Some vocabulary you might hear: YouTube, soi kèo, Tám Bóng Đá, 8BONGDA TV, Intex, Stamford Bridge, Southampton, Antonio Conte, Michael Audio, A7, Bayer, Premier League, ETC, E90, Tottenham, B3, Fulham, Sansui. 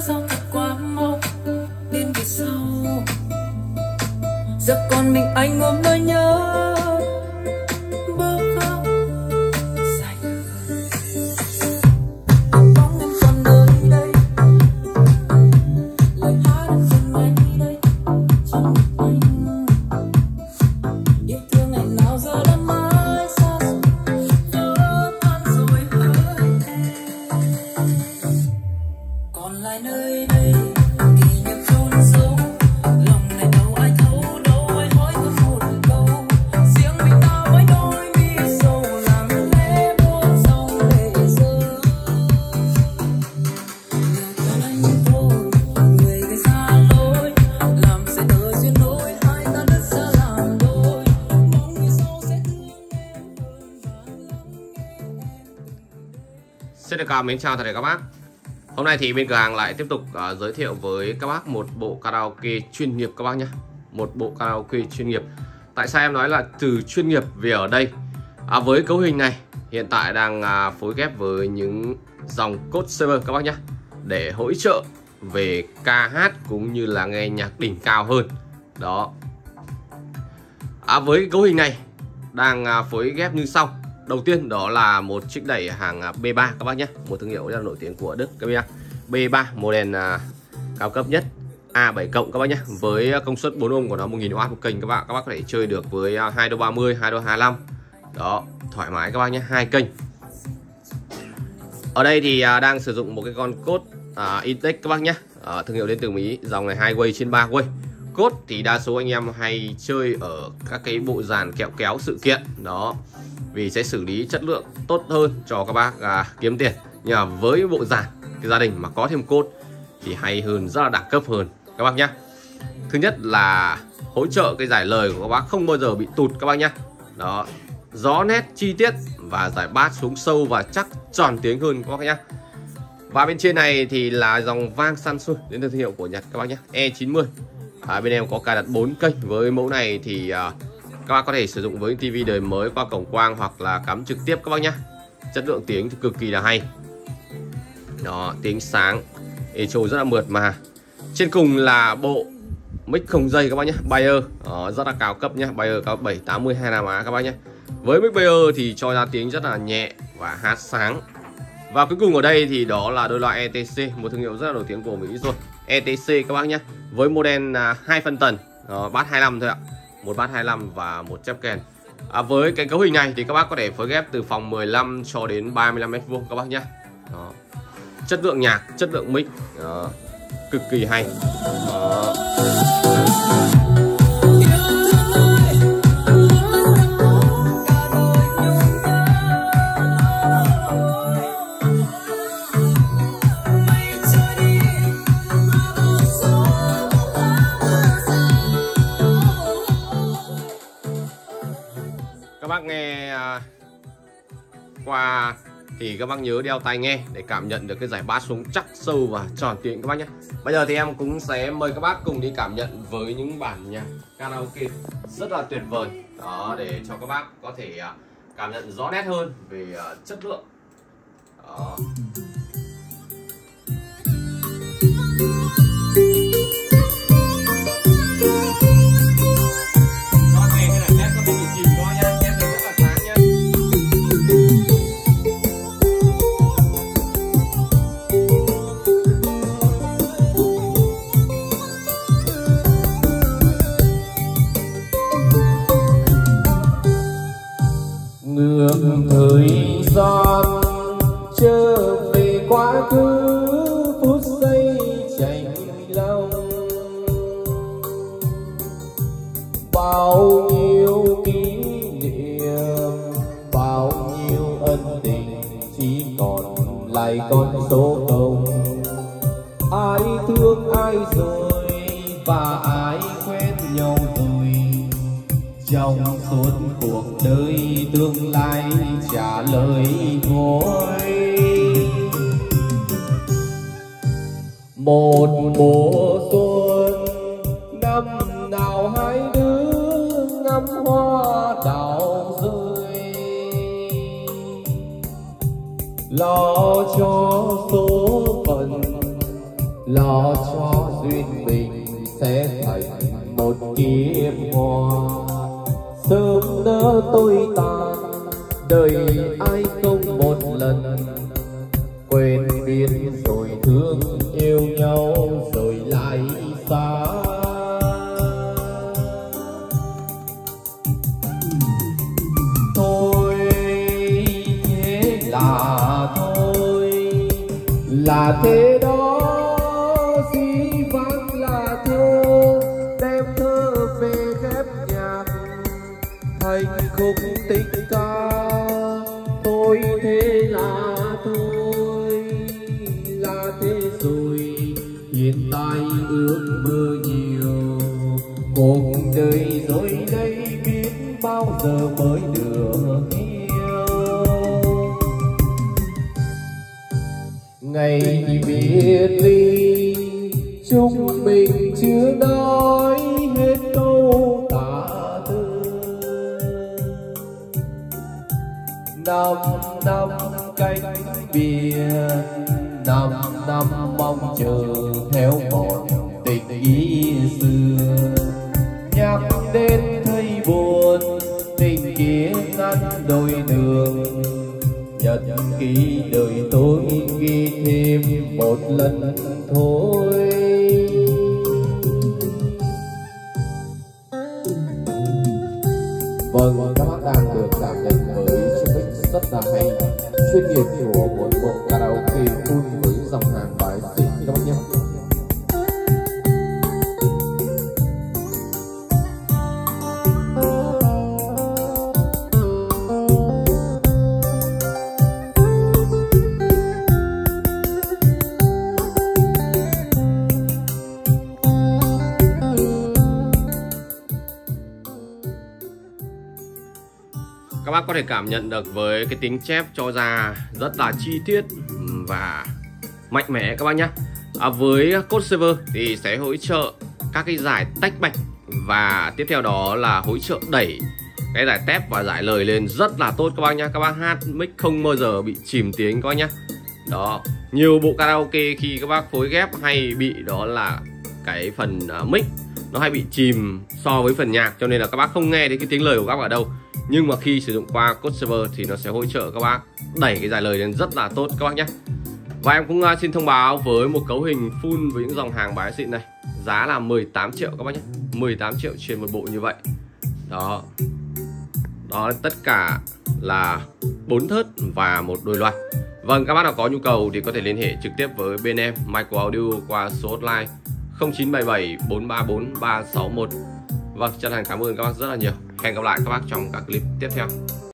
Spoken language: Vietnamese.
giông quá mong đêm về sau. Giờ còn mình anh ôm nỗi nhớ bơ vơ dành. Anh bóng em còn nơi đây, lời hát em dần ngay đây trong anh. Yêu thương ngày nào giờ đã mãi xa rồi, nhớ tan rồi hứa em còn lại nơi đây. Xin được chào, mến chào tất cả các bác. Hôm nay thì bên cửa hàng lại tiếp tục giới thiệu với các bác một bộ karaoke chuyên nghiệp các bác nhé. Một bộ karaoke chuyên nghiệp. Tại sao em nói là từ chuyên nghiệp? Vì ở đây với cấu hình này hiện tại đang phối ghép với những dòng code server các bác nhé, để hỗ trợ về ca hát cũng như là nghe nhạc đỉnh cao hơn. Đó. Với cấu hình này đang phối ghép như sau. Đầu tiên đó là một chiếc đẩy hàng B3 các bác nhé, một thương hiệu rất là nổi tiếng của Đức các bác nhé. B3 model cao cấp nhất A7 cộng các bác nhé, với công suất 4 ohm của nó 1000W một kênh các bác. Các bác có thể chơi được với 2 đô 30, 2 đô 25. Đó, thoải mái các bác nhé, hai kênh. Ở đây thì đang sử dụng một cái con cốt Intex các bác nhé, thương hiệu đến từ Mỹ, dòng này 2 way trên 3 way. Cốt thì đa số anh em hay chơi ở các cái bộ dàn kẹo kéo sự kiện đó, vì sẽ xử lý chất lượng tốt hơn cho các bác kiếm tiền. Nhưng mà với bộ dàn gia đình mà có thêm cốt thì hay hơn, rất là đẳng cấp hơn các bác nhé. Thứ nhất là hỗ trợ cái giải lời của các bác không bao giờ bị tụt các bác nhé. Đó, rõ nét chi tiết và giải bát xuống sâu và chắc tròn tiếng hơn các bác nhé. Và bên trên này thì là dòng vang Sansui đến từ thương hiệu của Nhật các bác nhé, E90. Bên em có cài đặt 4 kênh. Với mẫu này thì các bác có thể sử dụng với TV đời mới qua cổng quang hoặc là cắm trực tiếp các bác nhé. Chất lượng tiếng thì cực kỳ là hay. Đó, tiếng sáng, echo rất là mượt mà. Trên cùng là bộ mic không dây các bác nhé, Bayer. Đó, rất là cao cấp nhé, Bayer cao 780 Hai Nam Á các bác nhé. Với mic Bayer thì cho ra tiếng rất là nhẹ và hát sáng. Và cuối cùng ở đây thì đó là đôi loa ETC, một thương hiệu rất là nổi tiếng của Mỹ rồi. ETC các bác nhé, với model 2 phân tần, bass 25 thôi ạ. Một bát 25 và một chép kèn. Với cái cấu hình này thì các bác có thể phối ghép từ phòng 15 cho đến 35 m² các bác nhé. Đó. Chất lượng nhạc, chất lượng mic cực kỳ hay. Đó. Các bác nghe qua thì các bác nhớ đeo tai nghe để cảm nhận được cái giải bass xuống chắc, sâu và tròn tiếng các bác nhé. Bây giờ thì em cũng sẽ mời các bác cùng đi cảm nhận với những bản nhạc karaoke rất là tuyệt vời. Đó, để cho các bác có thể cảm nhận rõ nét hơn về chất lượng. Đó. Ngược thời gian trở về quá khứ, phút giây chảy lòng bao nhiêu kỷ niệm, bao nhiêu ân tình chỉ còn lại con số không. Ai thương ai rồi và ai quen nhau rồi trong suốt cuộc đời, tương lai trả lời ngồi. Một mùa xuân năm nào hai đứa ngắm hoa đào rơi, lo cho số phận, lo cho duyên mình sẽ thành một kiếp hoa. Sớm nỡ tôi ta đời ai không một lần, quên biết rồi thương yêu nhau rồi lại xa. Thôi thế là thôi, là thế đó. Dĩ vãng là thơ, đem thơ về ghép nhạc thành khúc tình ca. Thôi thế là thôi, là thế rồi. Hiện tại ước mơ nhiều, cuộc đời rồi đây biết bao giờ mới được yêu. Ngày thì biệt ly, chúng mình chưa nói hết câu tả từ. 5 năm cách biệt, 5 năm mong chờ theo bọn tình ý xưa. Nhắc đến thấy buồn, tình kia ngăn đôi đường. Nhật ký đời tôi ghi thêm một lần thôi. Vâng, các bác đang được cảm nhận với chương trình rất là hay, chuyên nghiệp của một bộ karaoke full với dòng hàng bài xịn các bác nhé. Các bác có thể cảm nhận được với cái tiếng chép cho ra rất là chi tiết và mạnh mẽ các bác nhé. Với code server thì sẽ hỗ trợ các cái giải tách bạch và tiếp theo đó là hỗ trợ đẩy cái giải tép và giải lời lên rất là tốt các bác nhé. Các bác hát mic không bao giờ bị chìm tiếng các bác nhé. Đó, nhiều bộ karaoke khi các bác phối ghép hay bị đó là cái phần mic nó hay bị chìm so với phần nhạc, cho nên là các bác không nghe thấy cái tiếng lời của các bác ở đâu. Nhưng mà khi sử dụng qua code server thì nó sẽ hỗ trợ các bác đẩy cái giải lời lên rất là tốt các bác nhé. Và em cũng xin thông báo với một cấu hình full với những dòng hàng bài xịn này, giá là 18 triệu các bác nhé. 18 triệu trên một bộ như vậy. Đó. Đó, tất cả là 4 thớt và một đôi loa. Vâng, các bác nào có nhu cầu thì có thể liên hệ trực tiếp với bên em Michael Audio qua số hotline 0977 434 361. Vâng, chân thành cảm ơn các bác rất là nhiều. Hẹn gặp lại các bác trong các clip tiếp theo.